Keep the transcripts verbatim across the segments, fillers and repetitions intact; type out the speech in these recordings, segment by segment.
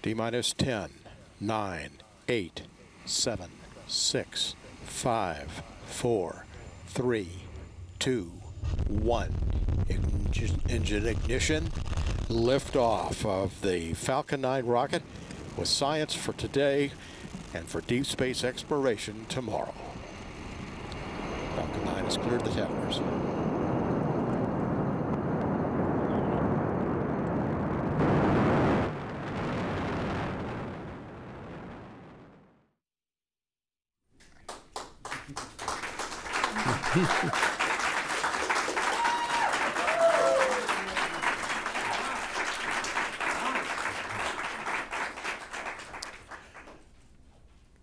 T-minus ten, nine, eight, seven, six, five, four, three, two, one. Engine ignition, liftoff of the Falcon nine rocket with science for today and for deep space exploration tomorrow. Falcon nine has cleared the towers.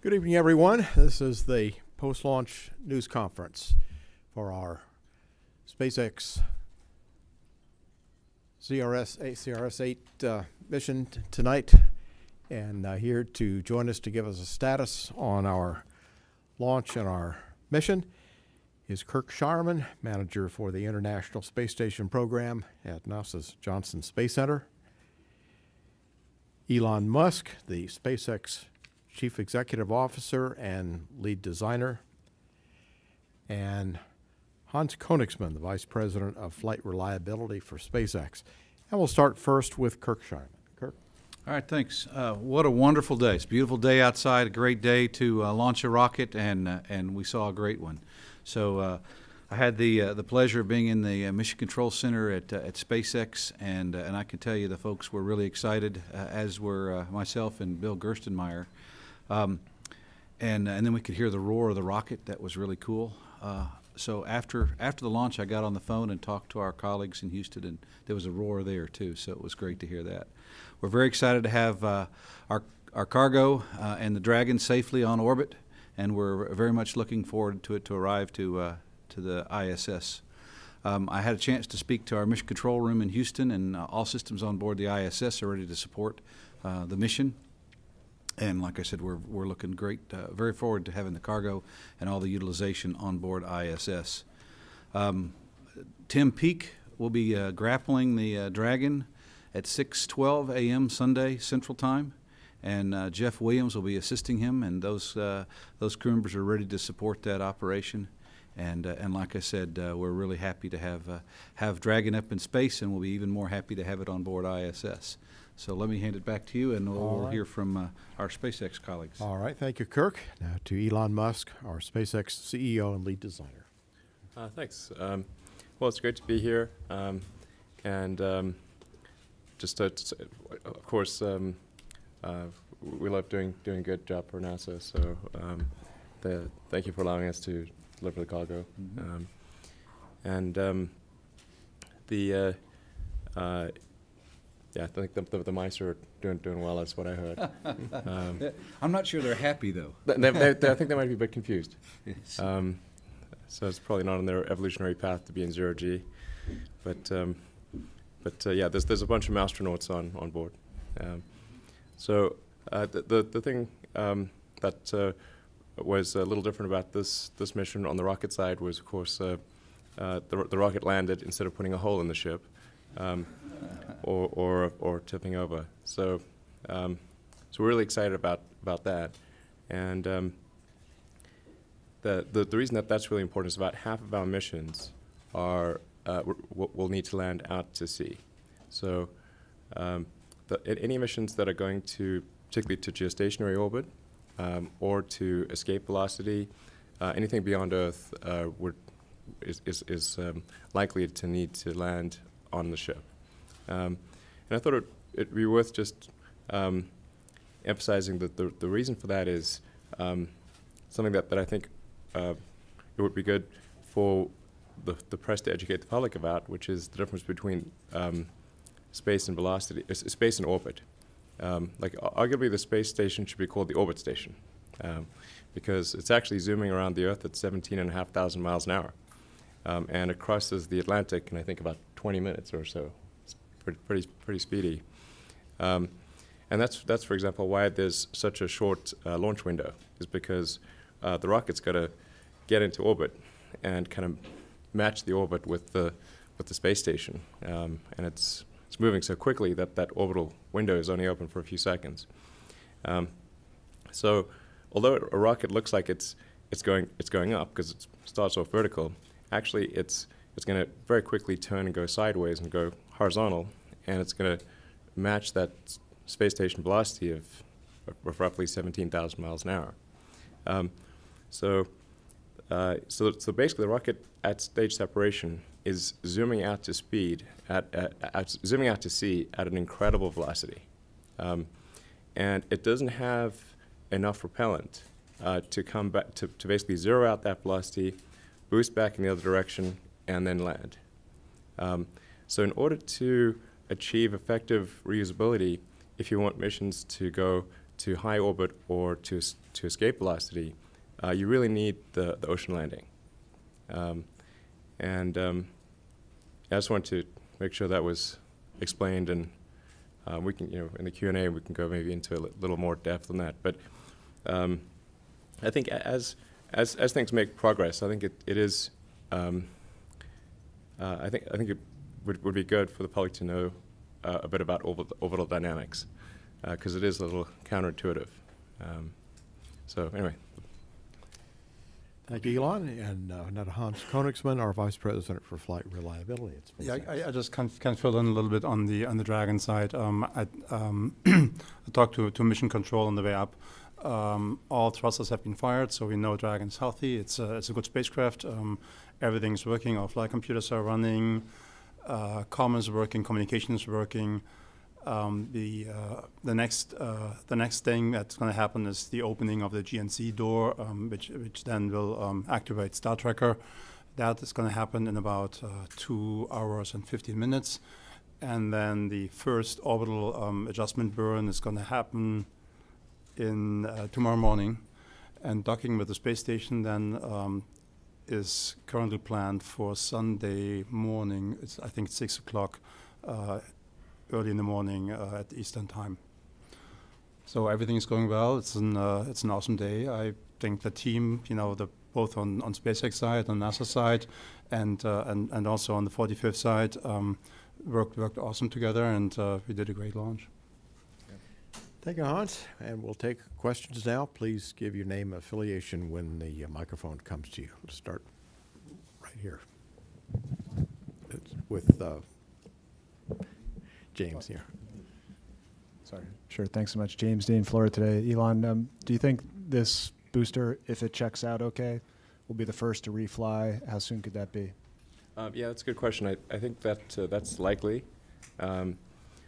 Good evening, everyone. This is the post-launch news conference for our SpaceX C R S eight, C R S eight uh, mission tonight, and uh, here to join us to give us a status on our launch and our mission is Kirk Shireman, manager for the International Space Station program at NASA's Johnson Space Center. Elon Musk, the SpaceX chief executive officer and lead designer. And Hans Koenigsmann, the vice president of flight reliability for SpaceX. And we'll start first with Kirk Shireman. Kirk. All right, thanks. Uh, what a wonderful day. It's a beautiful day outside, a great day to uh, launch a rocket, and, uh, and we saw a great one. So uh, I had the uh, the pleasure of being in the uh, Mission Control Center at uh, at SpaceX, and uh, and I can tell you the folks were really excited, uh, as were uh, myself and Bill Gerstenmeier, um, and and then we could hear the roar of the rocket. That was really cool. Uh, so after after the launch, I got on the phone and talked to our colleagues in Houston, and there was a roar there too. So it was great to hear that. We're very excited to have uh, our our cargo uh, and the Dragon safely on orbit. And we're very much looking forward to it to arrive to uh, to the I S S. Um, I had a chance to speak to our mission control room in Houston, and uh, all systems on board the I S S are ready to support uh, the mission. And like I said, we're we're looking great, uh, very forward to having the cargo and all the utilization on board I S S. Um, Tim Peake will be uh, grappling the uh, Dragon at six twelve a m Sunday Central Time. And uh, Jeff Williams will be assisting him, and those uh, those crew members are ready to support that operation. And uh, and like I said, uh, we're really happy to have uh, have Dragon up in space, and we'll be even more happy to have it on board I S S. So let me hand it back to you, and we'll, we'll hear from uh, our SpaceX colleagues. All right, thank you, Kirk. Now to Elon Musk, our SpaceX C E O and lead designer. Uh, thanks. Um, well, it's great to be here, um, and um, just to, of course. Um, Uh, we love doing doing a good job for NASA, so um, the, thank you for allowing us to deliver the cargo. Mm-hmm. um, and um, the uh, uh, yeah, I think the, the, the mice are doing doing well. That's what I heard. um, I'm not sure they're happy though. They, they, they, I think they might be a bit confused. Yes. Um, so it's probably not on their evolutionary path to be in zero G, but um, but uh, yeah, there's there's a bunch of astronauts on on board. Um, So uh, the, the the thing um, that uh, was a little different about this this mission on the rocket side was, of course, uh, uh, the the rocket landed instead of putting a hole in the ship, um, or or or tipping over. So um, so we're really excited about about that, and um, the the the reason that that's really important is about half of our missions are uh, will need to land out to sea. So. Um, The, any missions that are going to, particularly to geostationary orbit, um, or to escape velocity, uh, anything beyond Earth uh, would, is, is, is um, likely to need to land on the ship. Um, and I thought it would be worth just um, emphasizing that the, the reason for that is um, something that, that I think uh, it would be good for the, the press to educate the public about, which is the difference between um, space and velocity, uh, space and orbit. Um, like, arguably, the space station should be called the orbit station, um, because it's actually zooming around the Earth at seventeen and a half thousand miles an hour, um, and it crosses the Atlantic in I think about twenty minutes or so. It's pretty, pretty, pretty speedy, um, and that's that's for example why there's such a short uh, launch window, is because uh, the rocket's got to get into orbit and kind of match the orbit with the with the space station, um, and it's. it's moving so quickly that that orbital window is only open for a few seconds. Um, so although a rocket looks like it's it's going it's going up because it starts off vertical, actually it's it's going to very quickly turn and go sideways and go horizontal, and it's going to match that space station velocity of, of roughly seventeen thousand miles an hour. Um, so, uh, so, so basically, the rocket at stage separation is zooming out to speed, at, at, at zooming out to sea at an incredible velocity, um, and it doesn't have enough propellant uh, to come back to, to basically zero out that velocity, boost back in the other direction, and then land. Um, so, in order to achieve effective reusability, if you want missions to go to high orbit or to to escape velocity, uh, you really need the, the ocean landing. Um, and um, I just wanted to make sure that was explained, and uh, we can, you know, in the Q and A we can go maybe into a li little more depth than that. But um, I think as as as things make progress, I think it it is. Um, uh, I think I think it would would be good for the public to know uh, a bit about orbital, orbital dynamics, because uh, it is a little counterintuitive. Um, so anyway. Thank you, Elon, and uh, now to Hans Koenigsmann, our Vice President for Flight Reliability. It's yeah, I, I just can, can fill in a little bit on the on the Dragon side. Um, I, um I talked to, to Mission Control on the way up. Um, all thrusters have been fired, so we know Dragon's healthy. It's a, it's a good spacecraft. Um, everything's working. Our flight computers are running. Uh, comms working. Communications working. Um, the uh, the next uh, the next thing that's going to happen is the opening of the G N C door, um, which which then will um, activate Star Tracker. That is going to happen in about uh, two hours and fifteen minutes, and then the first orbital um, adjustment burn is going to happen in uh, tomorrow morning, and docking with the space station then um, is currently planned for Sunday morning. It's, I think, six o'clock. Uh, early in the morning uh, at Eastern time. So everything is going well. It's an uh, it's an awesome day. I think the team, you know, the both on, on SpaceX side, on NASA side, and uh, and and also on the forty-fifth side, um, worked worked awesome together, and uh, we did a great launch. Yep. Thank you, Hans. And we'll take questions now. Please give your name, affiliation when the uh, microphone comes to you. Let's start right here. It's with. Uh, James here. Sorry. Sure. Thanks so much. James Dean, Florida Today. Elon, um, do you think this booster, if it checks out okay, will be the first to refly? How soon could that be? Um, yeah, that's a good question. I, I think that uh, that's likely. Um,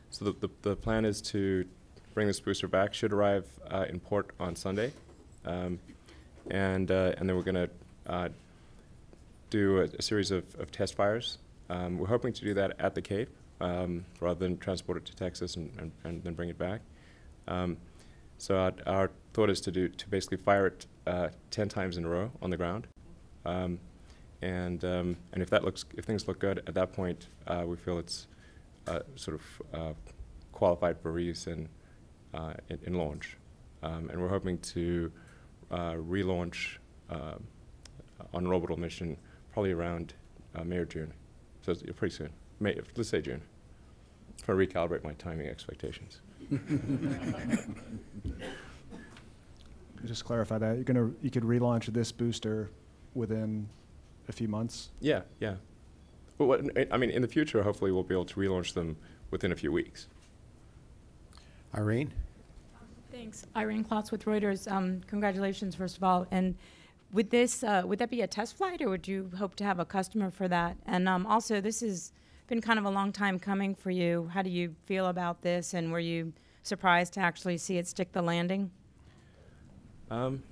so the, the, the plan is to bring this booster back. Should arrive uh, in port on Sunday, um, and uh, and then we're going to uh, do a, a series of, of test fires. Um, we're hoping to do that at the Cape. Um, rather than transport it to Texas and, and, and then bring it back. Um, so our, our thought is to do to basically fire it uh, ten times in a row on the ground, um, and um, and if that looks if things look good at that point, uh, we feel it's uh, sort of uh, qualified for reuse in uh, in, in launch, um, and we're hoping to uh, relaunch uh, on an orbital mission probably around uh, May or June, so it's pretty soon. May, let's say June. Try to recalibrate my timing expectations. Just clarify that you're gonna you could relaunch this booster within a few months. Yeah, yeah. Well, what, I mean, in the future, hopefully, we'll be able to relaunch them within a few weeks. Irene. Thanks, Irene Klotz with Reuters. Um, congratulations, first of all, and. Would this uh, would that be a test flight, or would you hope to have a customer for that? And um, also, this has been kind of a long time coming for you. How do you feel about this, and were you surprised to actually see it stick the landing? Um,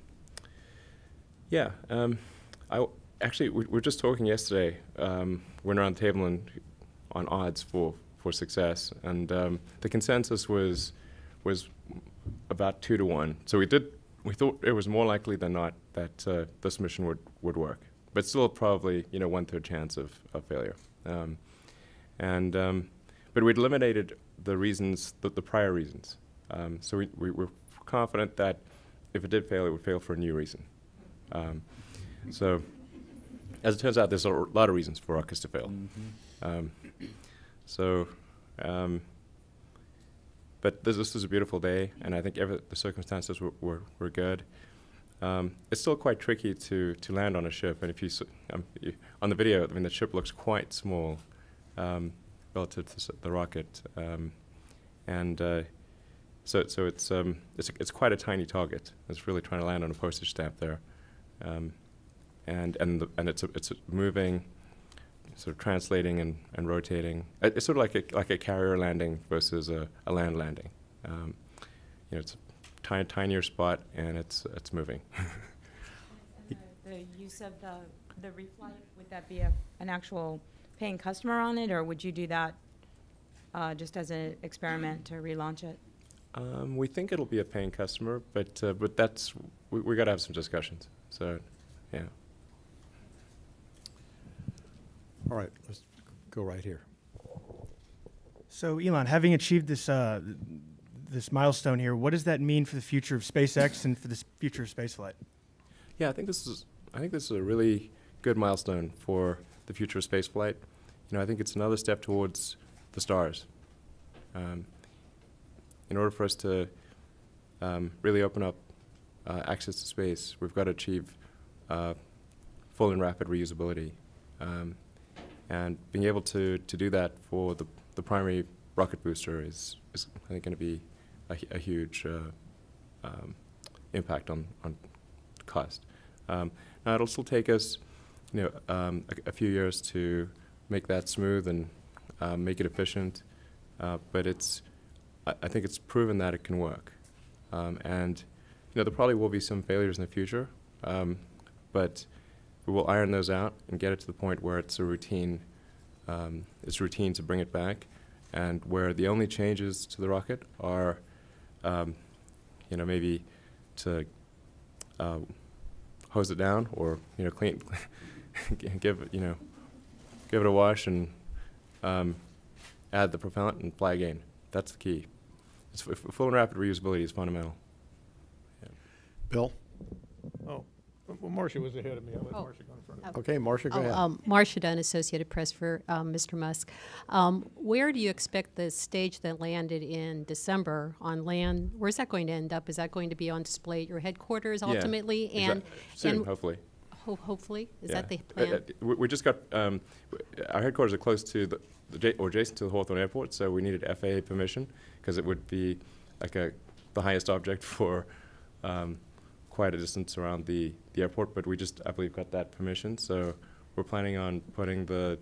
yeah, um, I w actually we, we were just talking yesterday. Um, we went around the table and on odds for for success, and um, the consensus was was about two to one. So we did. We thought it was more likely than not that uh, this mission would, would work, but still probably, you know, one-third chance of, of failure. Um, and, um, but we'd eliminated the reasons, the, the prior reasons. Um, so we, we were confident that if it did fail, it would fail for a new reason. Um, so as it turns out, there's a lot of reasons for rockets to fail. Mm-hmm. um, so Um, but this, this was a beautiful day, and I think every, the circumstances were, were, were good. Um, it's still quite tricky to, to land on a ship, and if you, um, you on the video, I mean, the ship looks quite small um, relative to the rocket, um, and uh, so so it's um, it's it's quite a tiny target. It's really trying to land on a postage stamp there, um, and and the, and it's a, it's a moving, sort of translating and, and rotating. It's sort of like a like a carrier landing versus a, a land landing. Um, you know, it's tinier spot, and it's it's moving. And the, the use of the the reflight, would that be a, an actual paying customer on it, or would you do that uh, just as an experiment to relaunch it? Um, we think it'll be a paying customer, but uh, but that's we we got to have some discussions. So, yeah. All right, let's go right here. So, Elon, having achieved this. Uh, this milestone here, what does that mean for the future of SpaceX and for the future of spaceflight? Yeah, I think this is I think this is a really good milestone for the future of spaceflight. You know, I think it's another step towards the stars. Um, in order for us to um, really open up uh, access to space, we've got to achieve uh, full and rapid reusability, um, and being able to to do that for the the primary rocket booster is is I think going to be A, a huge uh, um, impact on, on cost. Um, now it'll still take us, you know, um, a, a few years to make that smooth and uh, make it efficient. Uh, but it's, I, I think it's proven that it can work. Um, and you know, there probably will be some failures in the future, um, but we will iron those out and get it to the point where it's a routine. Um, it's routine to bring it back, and where the only changes to the rocket are. Um, you know, maybe to uh, hose it down, or you know, clean, give you know, give it a wash, and um, add the propellant and fly again. That's the key. It's full and rapid reusability is fundamental. Yeah. Bill. Oh, well, Marcia was ahead of me. I let oh. Marcia go in front of me. Okay, Marcia, go oh, ahead. Um, Marcia Dunn, Associated Press for um, Mister Musk. Um, where do you expect the stage that landed in December on land? Where's that going to end up? Is that going to be on display at your headquarters ultimately? Yeah, and soon, and hopefully. Ho hopefully, is yeah. that the plan? Uh, uh, we just got um, our headquarters are close to the, the J or adjacent to the Hawthorne Airport, so we needed F A A permission because it would be like a the highest object for. Um, quite a distance around the, the airport, but we just, I believe, got that permission. So we're planning on putting the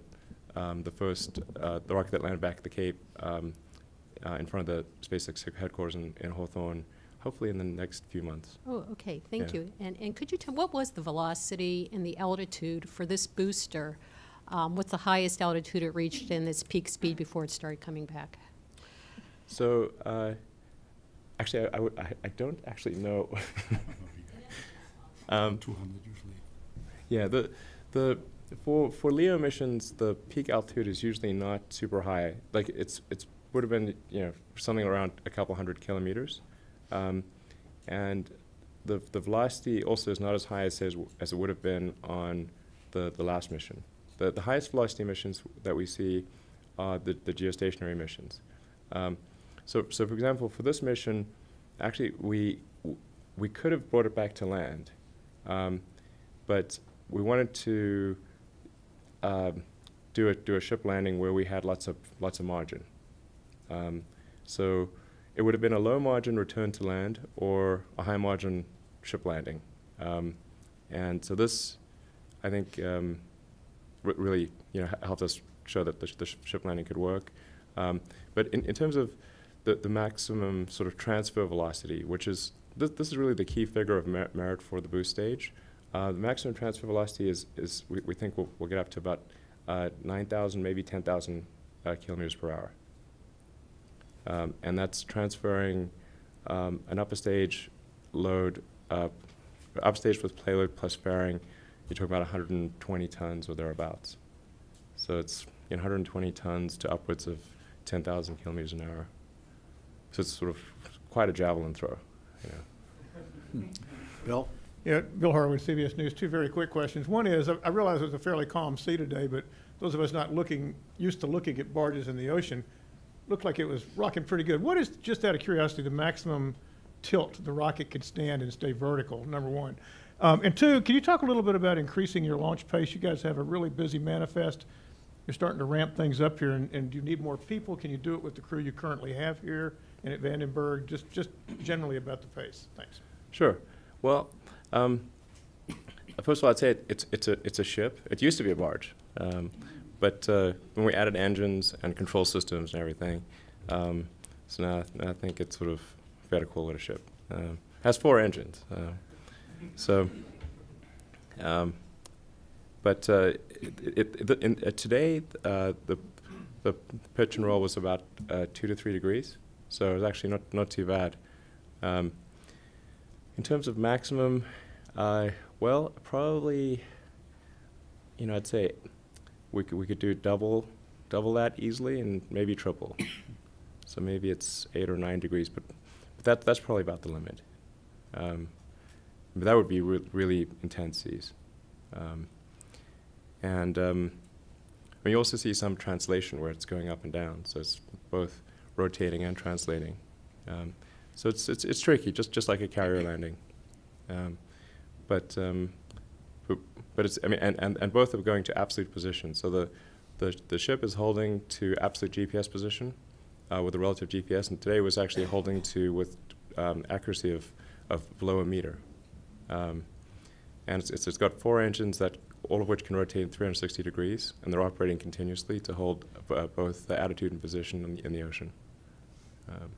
um, the first, uh, the rocket that landed back at the Cape um, uh, in front of the SpaceX headquarters in, in Hawthorne, hopefully in the next few months. Oh, okay, thank yeah. you. And, and could you tell, what was the velocity and the altitude for this booster? Um, what's the highest altitude it reached and its peak speed before it started coming back? So, uh, actually, I, I, would, I, I don't actually know. Um, two hundred usually. Yeah, the the for for L E O missions, the peak altitude is usually not super high. Like it's it's would have been you know something around a couple hundred kilometers, um, and the the velocity also is not as high as as, as it would have been on the the last mission. The the highest velocity missions that we see are the the geostationary missions. Um, so so for example, for this mission, actually we we could have brought it back to land. Um, but we wanted to uh, do a do a ship landing where we had lots of lots of margin. Um, so it would have been a low margin return to land or a high margin ship landing. Um, and so this, I think, um, r really you know helped us show that the, sh the sh ship landing could work. Um, but in, in terms of the the maximum sort of transfer velocity, which is This, this is really the key figure of mer merit for the boost stage. Uh, the maximum transfer velocity is, is we, we think we'll, we'll get up to about uh, nine thousand, maybe ten thousand uh, kilometers per hour. Um, and that's transferring um, an upper stage load, uh, upper stage with payload plus fairing, you're talking about one hundred twenty tons or thereabouts. So it's you know, one hundred twenty tons to upwards of ten thousand kilometers an hour. So it's sort of quite a javelin throw. Yeah. Bill? Yeah, Bill Harwood, C B S News. Two very quick questions. One is, I, I realize it was a fairly calm sea today, but those of us not looking, used to looking at barges in the ocean, looked like it was rocking pretty good. What is, just out of curiosity, the maximum tilt the rocket could stand and stay vertical, number one? Um, and two, can you talk a little bit about increasing your launch pace? You guys have a really busy manifest. You're starting to ramp things up here, and, and do you need more people? Can you do it with the crew you currently have here and at Vandenberg? Just, just generally about the pace. Thanks. Sure. Well, um, first of all, I'd say it, it's, it's, a, it's a ship. It used to be a barge. Um, but uh, when we added engines and control systems and everything, um, so now, now I think it's sort of vertical at a ship. Um, it has four engines. Uh, so, um, but uh, it, it, it, the, in, uh, today, uh, the, the pitch and roll was about uh, two to three degrees. So it was actually not, not too bad. Um, in terms of maximum, uh, well, probably, you know, I'd say we could, we could do double, double that easily and maybe triple. So maybe it's eight or nine degrees, but, but that, that's probably about the limit. Um, but that would be re really intense seas. Um, and um, we also see some translation where it's going up and down. So it's both rotating and translating. Um, so it's, it's, it's tricky, just, just like a carrier landing. Um, but um, but it's, I mean, and, and, and both are going to absolute position. So the, the, the ship is holding to absolute G P S position uh, with a relative G P S, and today was actually holding to with um, accuracy of, of below a meter. Um, and it's, it's, it's got four engines, that all of which can rotate three hundred sixty degrees, and they're operating continuously to hold uh, both the attitude and position in the, in the ocean. Um,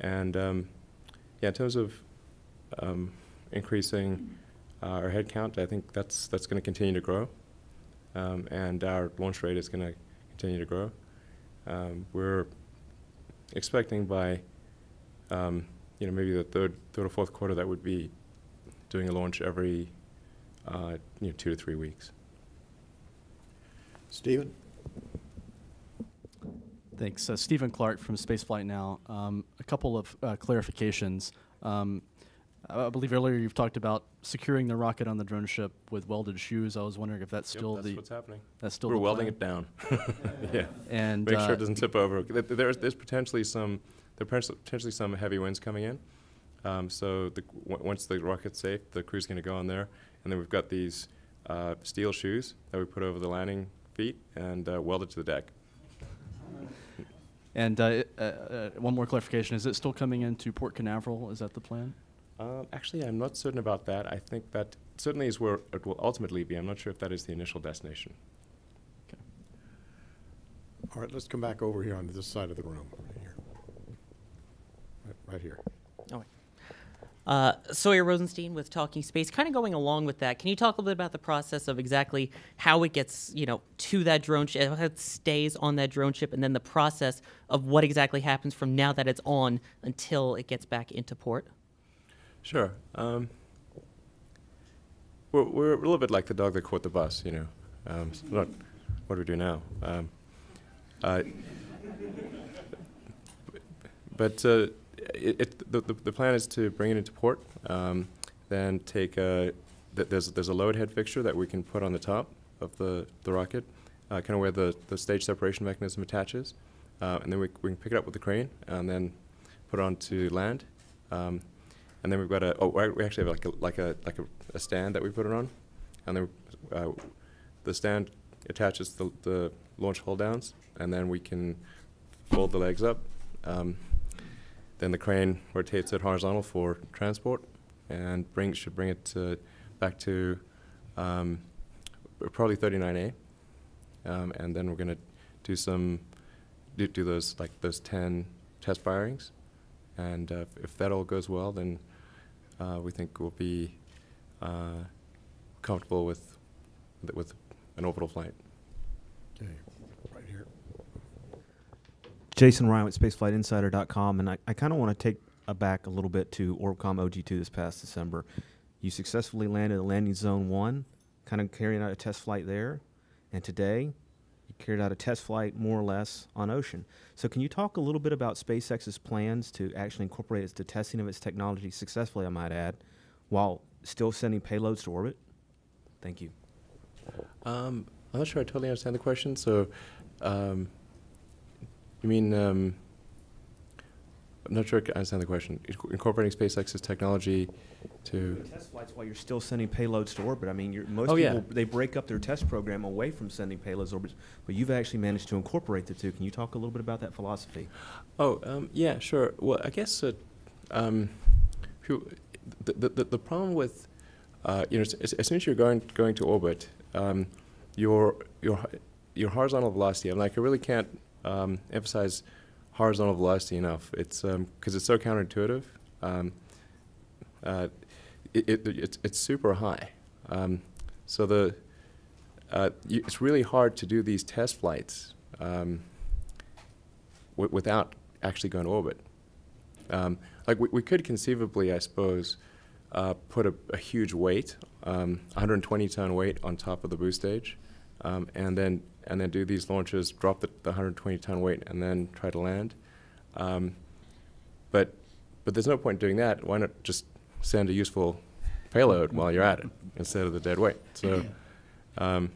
and um, yeah, in terms of um, increasing uh, our head count, I think that's, that's going to continue to grow, um, and our launch rate is going to continue to grow. Um, we're expecting by um, you know, maybe the third, third or fourth quarter that would be doing a launch every uh, you know, two to three weeks. Stephen? Thanks. Uh, Stephen Clark from Spaceflight Now. Um, a couple of uh, clarifications. Um, I believe earlier you've talked about securing the rocket on the drone ship with welded shoes. I was wondering if that's still yep, that's the... that's what's happening. That's still We're the welding it down. Yeah. And make uh, sure it doesn't tip over. There's, there's potentially some, there's potentially some heavy winds coming in. Um, so the, w once the rocket's safe, the crew's going to go on there, and then we've got these uh, steel shoes that we put over the landing feet and uh, welded to the deck. And uh, it, uh, uh, one more clarification: is it still coming into Port Canaveral? Is that the plan? Um, actually, I'm not certain about that. I think that certainly is where it will ultimately be. I'm not sure if that is the initial destination. Okay. All right, let's come back over here on this side of the room, right here, right, right here. Oh. Wait. Uh, Sawyer Rosenstein with Talking Space. Kind of going along with that, can you talk a little bit about the process of exactly how it gets, you know, to that drone ship, how it stays on that drone ship, and then the process of what exactly happens from now that it's on until it gets back into port? Sure. Um, we're, we're a little bit like the dog that caught the bus, you know. Um, so not, what do we do now? Um, uh, but... Uh, It, it, the, the, the plan is to bring it into port, um, then take a, th there's, there's a load head fixture that we can put on the top of the, the rocket, uh, kind of where the, the stage separation mechanism attaches, uh, and then we, we can pick it up with the crane and then put it onto land. Um, and then we've got a, oh, we actually have like a, like a, like a, a stand that we put it on, and then uh, the stand attaches the, the launch hold downs, and then we can fold the legs up. Um, Then the crane rotates it horizontal for transport, and bring, should bring it to, back to um, probably thirty-nine A, um, and then we're going to do some do, do those like those ten test firings, and uh, if that all goes well, then uh, we think we'll be uh, comfortable with with an orbital flight. Okay. Jason Ryan with spaceflight insider dot com, and I, I kind of want to take a back a little bit to Orbcom O G two this past December. You successfully landed at landing zone one, kind of carrying out a test flight there, and today you carried out a test flight more or less on ocean. So can you talk a little bit about SpaceX's plans to actually incorporate its, the testing of its technology successfully, I might add, while still sending payloads to orbit? Thank you. Um, I'm not sure I totally understand the question, so... Um You mean, um, I'm not sure I understand the question. Incorporating SpaceX's technology to test flights while you're still sending payloads to orbit. I mean, you're, most oh, people, yeah. they break up their test program away from sending payloads to orbit, but you've actually managed to incorporate the two. Can you talk a little bit about that philosophy? Oh, um, yeah, sure. Well, I guess uh, um, the, the, the problem with, uh, you know, as, as soon as you're going, going to orbit, um, your, your, your horizontal velocity, I'm like, I really can't um, emphasize horizontal velocity enough. It's because um, it's so counterintuitive. Um, uh, it, it, it's, it's super high. Um, so the uh, you, it's really hard to do these test flights um, w without actually going to orbit. Um, like we, we could conceivably, I suppose, uh, put a, a huge weight, um, one hundred twenty ton weight, on top of the boost stage, um, and then. and then do these launches, drop the, the one hundred twenty ton weight, and then try to land. Um, but but there's no point in doing that. Why not just send a useful payload while you're at it instead of the dead weight? So, um,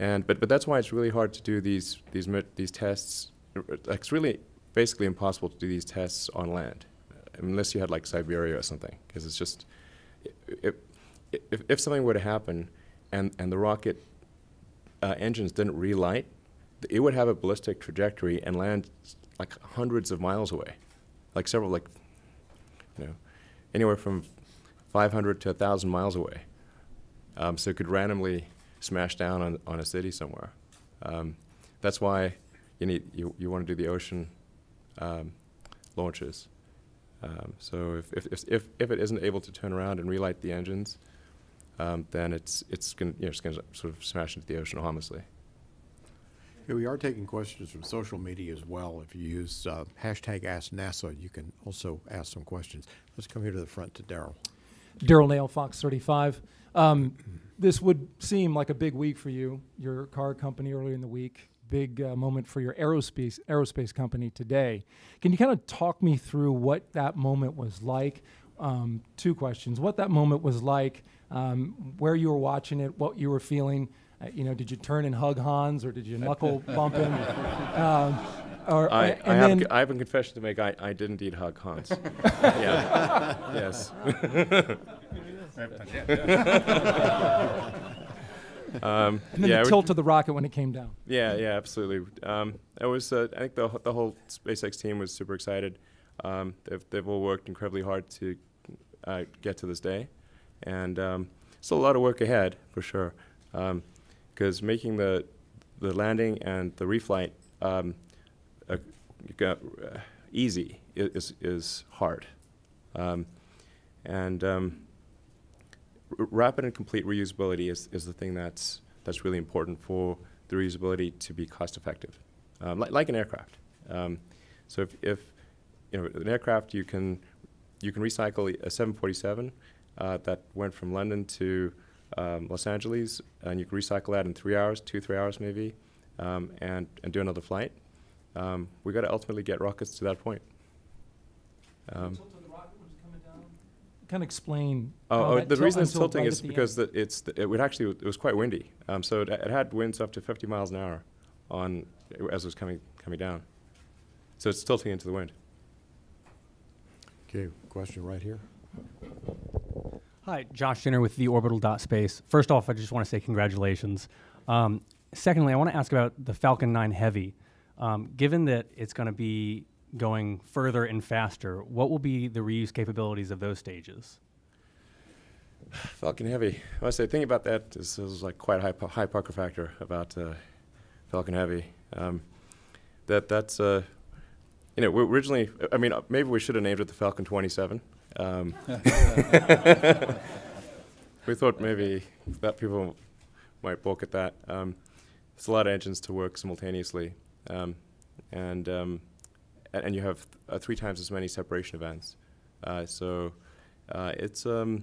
and but but that's why it's really hard to do these these these tests. It's really basically impossible to do these tests on land, unless you had like Siberia or something, because it's just if, if if something were to happen, and and the rocket Uh, engines didn't relight, it would have a ballistic trajectory and land like hundreds of miles away, like several, like, you know, anywhere from five hundred to a thousand miles away. Um, so it could randomly smash down on, on a city somewhere. Um, that's why you need you, you want to do the ocean um, launches. Um, so if if, if if it isn't able to turn around and relight the engines, Um, then it's it's gonna, you know, it's going to sort of smash into the ocean harmlessly. Yeah, we are taking questions from social media as well. If you use uh, hashtag Ask NASA, you can also ask some questions. Let's come here to the front to Daryl. Daryl Nail, Fox thirty-five. Um, this would seem like a big week for you. Your car company earlier in the week, big uh, moment for your aerospace aerospace company today. Can you kind of talk me through what that moment was like? Um, two questions: what that moment was like, um, where you were watching it, what you were feeling. Uh, you know, did you turn and hug Hans, or did you knuckle bump him? Um, or, I, and I, have then, I have a confession to make. I, I did indeed hug Hans. Yeah. Yes. um, and then yeah, the tilt of the rocket when it came down. Yeah, yeah, absolutely. Um, it was. Uh, I think the the whole SpaceX team was super excited. Um, they've they've all worked incredibly hard to uh, get to this day. And um, still a lot of work ahead, for sure, because um, making the the landing and the reflight um, uh, uh, easy is is hard, um, and um, r rapid and complete reusability is is the thing that's that's really important for the reusability to be cost effective, um, li like an aircraft. Um, so if, if you know an aircraft, you can you can recycle a seven forty-seven. Uh, that went from London to um, Los Angeles, and you can recycle that in three hours, two, three hours maybe, um, and, and do another flight. Um, we've got to ultimately get rockets to that point. Um, tilt of the rocket when it's coming down? Kind of explain. Oh, oh the reason it's tilting is because the, it's the, it would actually, it was quite windy. Um, so it, it had winds up to fifty miles an hour on, as it was coming, coming down. So it's tilting into the wind. Okay, question right here. Hi, Josh Jenner with the orbital dot space. First off, I just want to say congratulations. Um, secondly, I want to ask about the Falcon nine Heavy. Um, given that it's going to be going further and faster, what will be the reuse capabilities of those stages? Falcon Heavy. I must say, thinking about that is, is like quite a high, high pucker factor about uh, Falcon Heavy. Um, that that's uh, you know, we originally. I mean, uh, maybe we should have named it the Falcon twenty-seven. Um, we thought maybe that people might balk at that. Um, it's a lot of engines to work simultaneously, um, and, um, and and you have th uh, three times as many separation events. Uh, so uh, it's um,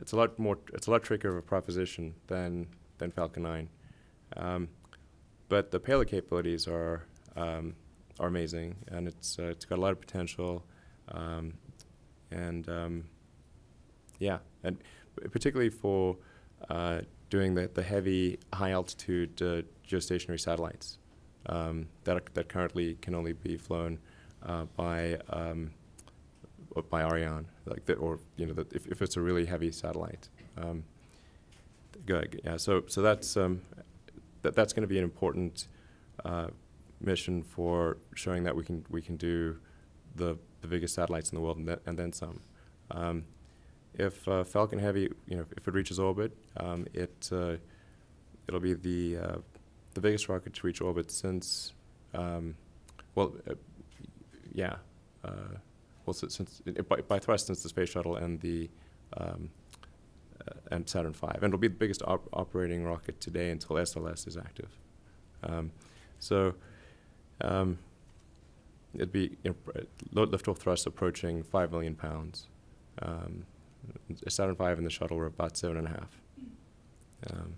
it's a lot more. It's a lot trickier of a proposition than than Falcon nine. Um, but the payload capabilities are um, are amazing, and it's uh, it's got a lot of potential. Um, And um, yeah, and particularly for uh, doing the, the heavy, high altitude uh, geostationary satellites. um, that, that currently can only be flown uh, by um, by Ariane, like the, or you know, the, if, if it's a really heavy satellite. Um, good, yeah. So so that's um, that that's going to be an important uh, mission for showing that we can we can do the the biggest satellites in the world and, that, and then some. Um, if uh, Falcon Heavy, you know, if it reaches orbit, um, it uh, it'll be the uh, the biggest rocket to reach orbit since, um, well, uh, yeah, uh, well, since, since it, by, by thrust since the space shuttle and the um, uh, and Saturn five, and it'll be the biggest op operating rocket today until S L S is active. Um, so. Um, It'd be you know, liftoff thrust approaching five million pounds. Um, Saturn five and the shuttle were about seven and a half. Um,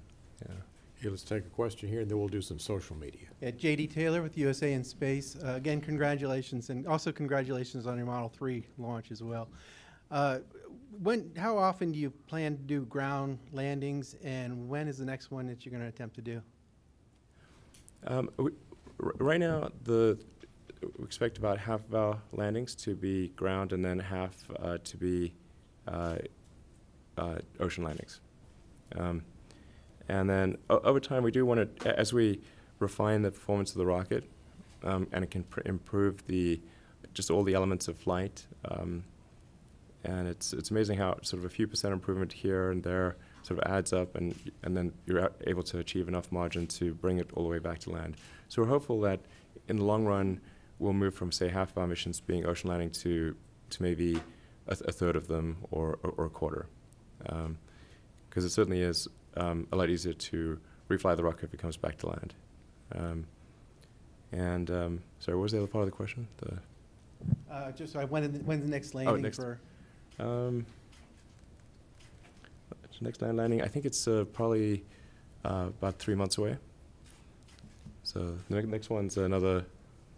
yeah. Hey, let's take a question here, and then we'll do some social media. Yeah, J D Taylor with U S A in Space. Uh, again, congratulations, and also congratulations on your Model three launch as well. Uh, when, how often do you plan to do ground landings, and when is the next one that you're going to attempt to do? Um, we, r right now, the we expect about half of our landings to be ground and then half uh, to be uh, uh, ocean landings. Um, and then over time, we do want to, as we refine the performance of the rocket, um, and it can pr improve the, just all the elements of flight. Um, and it's, it's amazing how sort of a few percent improvement here and there sort of adds up, and, and then you're able to achieve enough margin to bring it all the way back to land. So we're hopeful that in the long run, we'll move from, say, half of our missions being ocean landing to, to maybe a, th a third of them or, or, or a quarter. Because um, it certainly is um, a lot easier to refly the rocket if it comes back to land. Um, and, um, sorry, what was the other part of the question? The uh, just, sorry, when the, when's the next landing oh, next, for? Um, next land landing, I think it's uh, probably uh, about three months away. So the next one's another...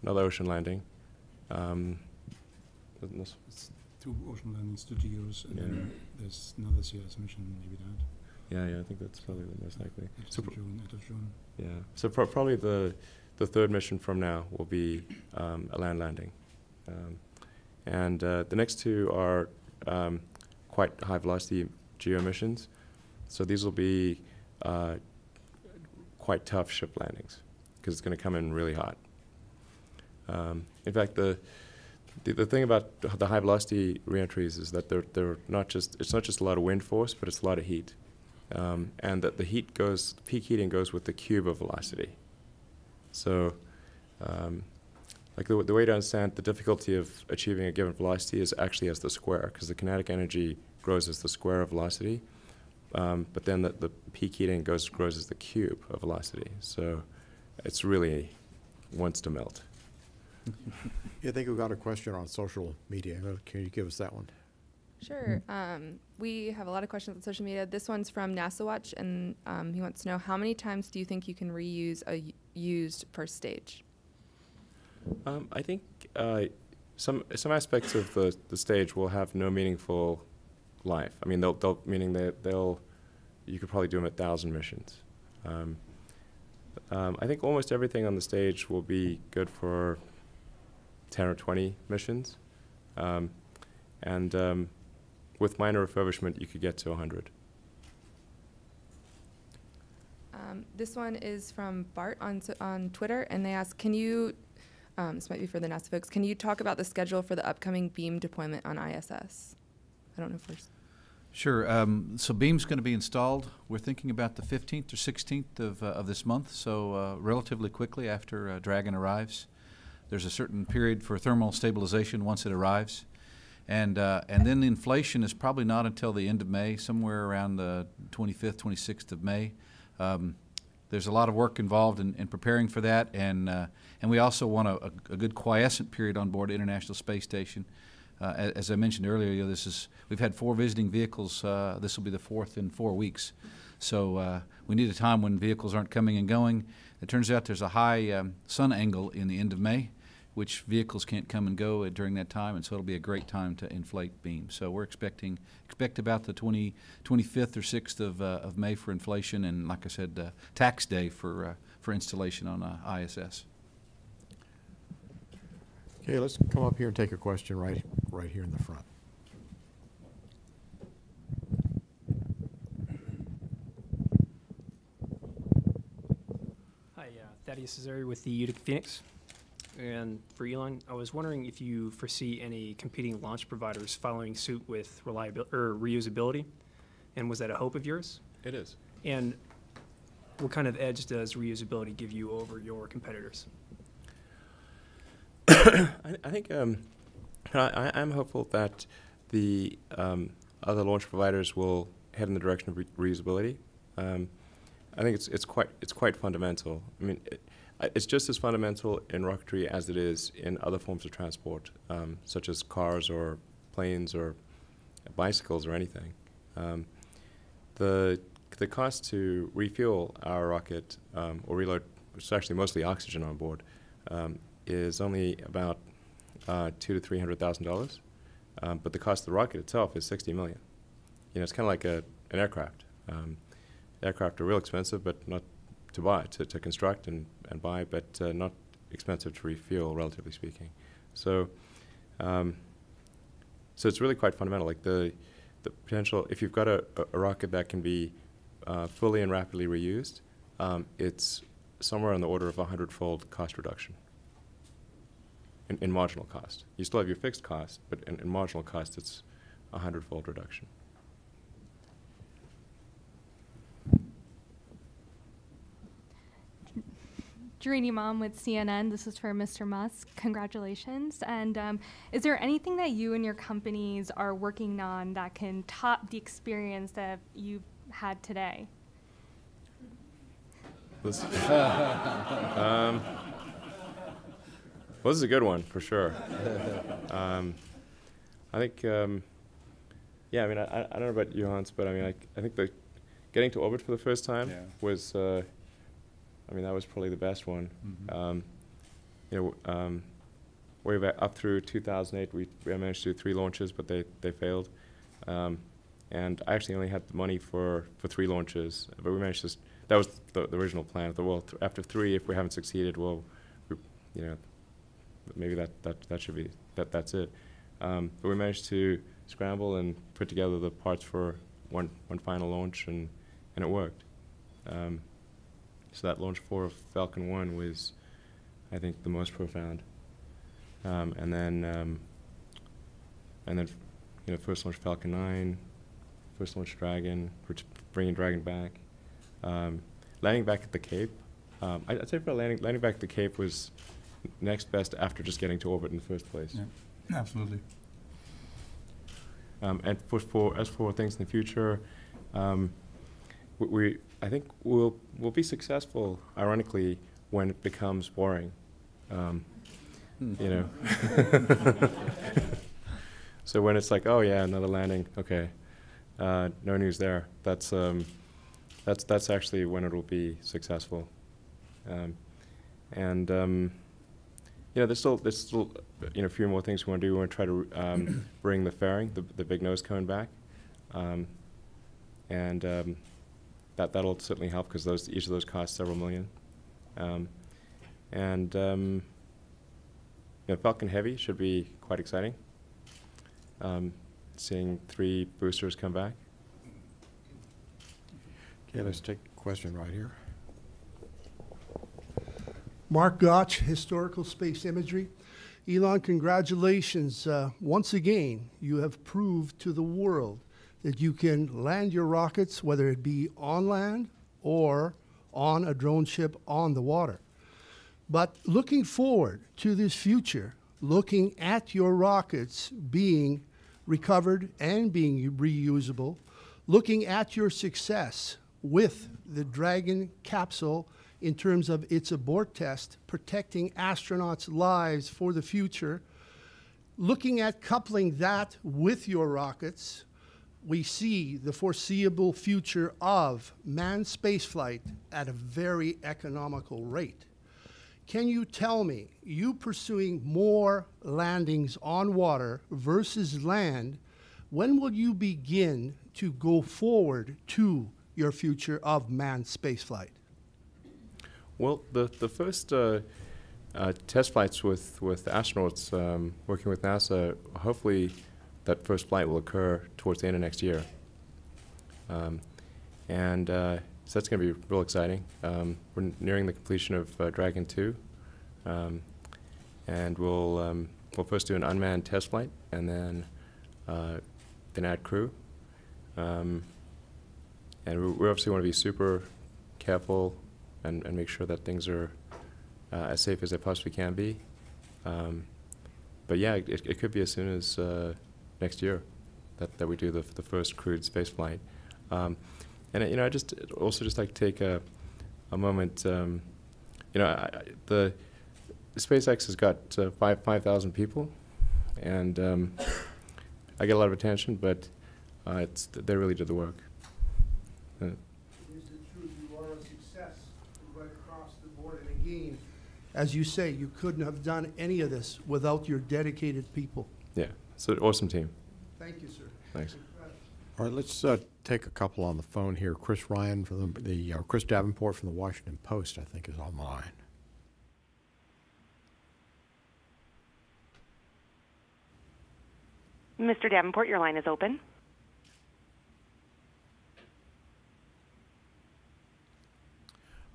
Another ocean landing. Um, it's two ocean landings, two Geos, and yeah. Then there's another C R S mission, maybe that. Yeah, yeah, I think that's probably the most likely. End so of June, end of June. Yeah, so pro probably the the third mission from now will be um, a land landing, um, and uh, the next two are um, quite high velocity Geo missions. So these will be uh, quite tough ship landings because it's going to come in really hot. Um, in fact, the, the the thing about the high velocity reentries is that they're they're not just it's not just a lot of wind force, but it's a lot of heat, um, and that the heat goes peak heating goes with the cube of velocity. So, um, like the the way to understand the difficulty of achieving a given velocity is actually as the square, because the kinetic energy grows as the square of velocity, um, but then the, the peak heating goes grows as the cube of velocity. So, it's really wants to melt. Yeah, I think we've got a question on social media. Can you give us that one? Sure. Um, we have a lot of questions on social media. This one's from NASA Watch, and um, he wants to know, how many times do you think you can reuse a used first stage? Um, I think uh, some some aspects of the, the stage will have no meaningful life. I mean, they'll, they'll meaning they, they'll you could probably do them at a thousand missions. Um, um, I think almost everything on the stage will be good for ten or twenty missions, um, and um, with minor refurbishment, you could get to a hundred. Um, this one is from Bart on, on Twitter, and they ask, can you, um, this might be for the NASA folks, can you talk about the schedule for the upcoming BEAM deployment on I S S? I don't know if there's... Sure. Um, so BEAM's going to be installed, we're thinking about the fifteenth or sixteenth of, uh, of this month, so uh, relatively quickly after uh, Dragon arrives. There's a certain period for thermal stabilization once it arrives, and uh, and then inflation is probably not until the end of May, somewhere around the twenty-fifth, twenty-sixth of May. Um, there's a lot of work involved in, in preparing for that, and uh, and we also want a, a, a good quiescent period on board International Space Station. Uh, as I mentioned earlier, you know, this is we've had four visiting vehicles. Uh, this will be the fourth in four weeks, so uh, we need a time when vehicles aren't coming and going. It turns out there's a high um, sun angle in the end of May, which vehicles can't come and go during that time, and so it'll be a great time to inflate BEAM. So we're expecting expect about the twenty, twenty-fifth or sixth of, uh, of May for inflation, and like I said, uh, tax day for, uh, for installation on uh, I S S. Okay, let's come up here and take a question right, right here in the front. Hi, uh, Thaddeus Cesari with the Utica Phoenix. And for Elon, I was wondering if you foresee any competing launch providers following suit with reliability or reusability, and was that a hope of yours? It is. And what kind of edge does reusability give you over your competitors? I, I think um, I, I'm hopeful that the um, other launch providers will head in the direction of re reusability. Um, I think it's it's quite it's quite fundamental. I mean. It, It's just as fundamental in rocketry as it is in other forms of transport, um, such as cars or planes or bicycles or anything. Um, the, the cost to refuel our rocket um, or reload, which is actually mostly oxygen on board, um, is only about uh, two to three hundred thousand dollars, um, but the cost of the rocket itself is sixty million. You know, it's kind of like a, an aircraft. Um, aircraft are real expensive, but not to buy, to, to construct and, and buy, but uh, not expensive to refuel, relatively speaking. So, um, so it's really quite fundamental. Like the, the potential, if you've got a, a rocket that can be uh, fully and rapidly reused, um, it's somewhere on the order of a hundredfold cost reduction in, in marginal cost. You still have your fixed cost, but in, in marginal cost, it's a hundredfold reduction. Jerini Mom with C N N. This is for Mister Musk. Congratulations. And um, is there anything that you and your companies are working on that can top the experience that you've had today? This, um, well, this is a good one for sure. um, I think, um, yeah, I mean, I, I don't know about you, Hans, but I mean, I, I think the getting to orbit for the first time yeah. was. Uh, I mean, that was probably the best one. Mm-hmm. um, you know, um, way back up through two thousand eight, we, we managed to do three launches, but they, they failed. Um, and I actually only had the money for, for three launches, but we managed to, that was the, the original plan. The, well, th after three, if we haven't succeeded, well, we, you know, maybe that, that, that should be, that, that's it. Um, but we managed to scramble and put together the parts for one, one final launch, and, and it worked. Um, So that launch four of Falcon one was, I think, the most profound. Um, and then, um, and then, you know, first launch Falcon nine, first launch Dragon, bringing Dragon back, um, landing back at the Cape. Um, I, I'd say for landing, landing back at the Cape was next best after just getting to orbit in the first place. Yeah, absolutely. Um, and for, for as for things in the future, um, we. we I think we'll we'll be successful, ironically, when it becomes boring, um, you know. So when it's like, oh yeah, another landing, okay, uh, no news there. That's um, that's that's actually when it will be successful, um, and um, you know, there's still there's still you know a few more things we want to do. We want to try to um, bring the fairing, the the big nose cone back, um, and. Um, That that'll certainly help because those each of those costs several million, um, and um, you know, Falcon Heavy should be quite exciting. Um, seeing three boosters come back. Okay, let's take a question right here. Mark Gotch, Historical Space Imagery. Elon, congratulations uh, once again. You have proved to the world that you can land your rockets, whether it be on land or on a drone ship on the water. But looking forward to this future, looking at your rockets being recovered and being reusable, looking at your success with the Dragon capsule in terms of its abort test, protecting astronauts' lives for the future, looking at coupling that with your rockets, we see the foreseeable future of manned spaceflight at a very economical rate. Can you tell me, you pursuing more landings on water versus land, when will you begin to go forward to your future of manned spaceflight? Well, the, the first uh, uh, test flights with, with astronauts um, working with NASA. Hopefully that first flight will occur towards the end of next year. Um, and uh, so that's going to be real exciting. Um, we're nearing the completion of uh, Dragon two. Um, and we'll, um, we'll first do an unmanned test flight and then, uh, then add crew. Um, and we, we obviously want to be super careful and, and make sure that things are uh, as safe as they possibly can be. Um, but yeah, it, it could be as soon as uh, next year that, that we do the, the first crewed space flight. Um, and it, you know, I just also just like to take a, a moment. Um, you know, I, the SpaceX has got uh, five five thousand people, and um, I get a lot of attention, but uh, it's th they really did the work. Uh, As you say, you couldn't have done any of this without your dedicated people. Yeah, it's an awesome team. Thank you, sir. Thanks. All right, let's uh, take a couple on the phone here. Chris Ryan from the, the uh, Chris Davenport from the Washington Post, I think, is online. Mister Davenport, your line is open.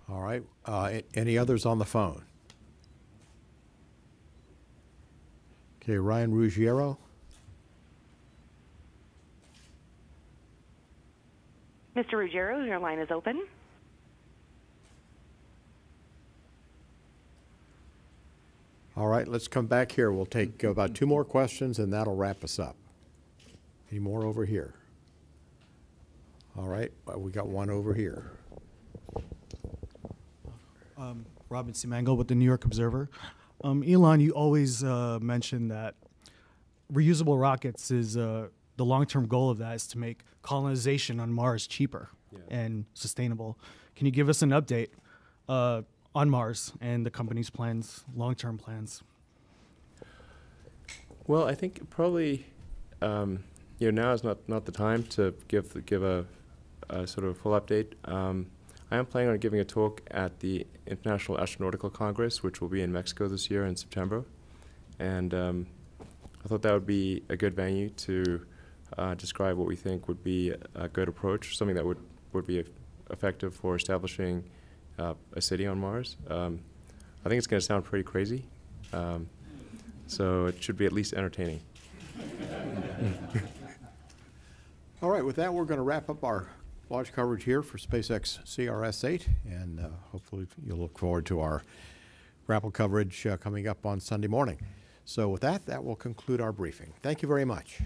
All right. Uh, any others on the phone? Okay, Ryan Ruggiero. Mister Ruggiero, your line is open. All right, let's come back here. We'll take about two more questions, and that'll wrap us up. Any more over here? All right, we got one over here. Um, Robin C. Mangle with the New York Observer. Um, Elon, you always uh, mention that reusable rockets is uh, the long-term goal of that is to make colonization on Mars cheaper yeah. and sustainable. Can you give us an update uh, on Mars and the company's plans, long-term plans? Well, I think probably um, you know now is not not the time to give give a, a sort of full update. Um, I am planning on giving a talk at the International Astronautical Congress, which will be in Mexico this year in September. And um, I thought that would be a good venue to uh, describe what we think would be a good approach, something that would, would be effective for establishing uh, a city on Mars. Um, I think it's going to sound pretty crazy, um, so it should be at least entertaining. All right, with that, we're going to wrap up our large coverage here for SpaceX C R S eight, and uh, hopefully you'll look forward to our grapple coverage uh, coming up on Sunday morning. So with that, that will conclude our briefing. Thank you very much.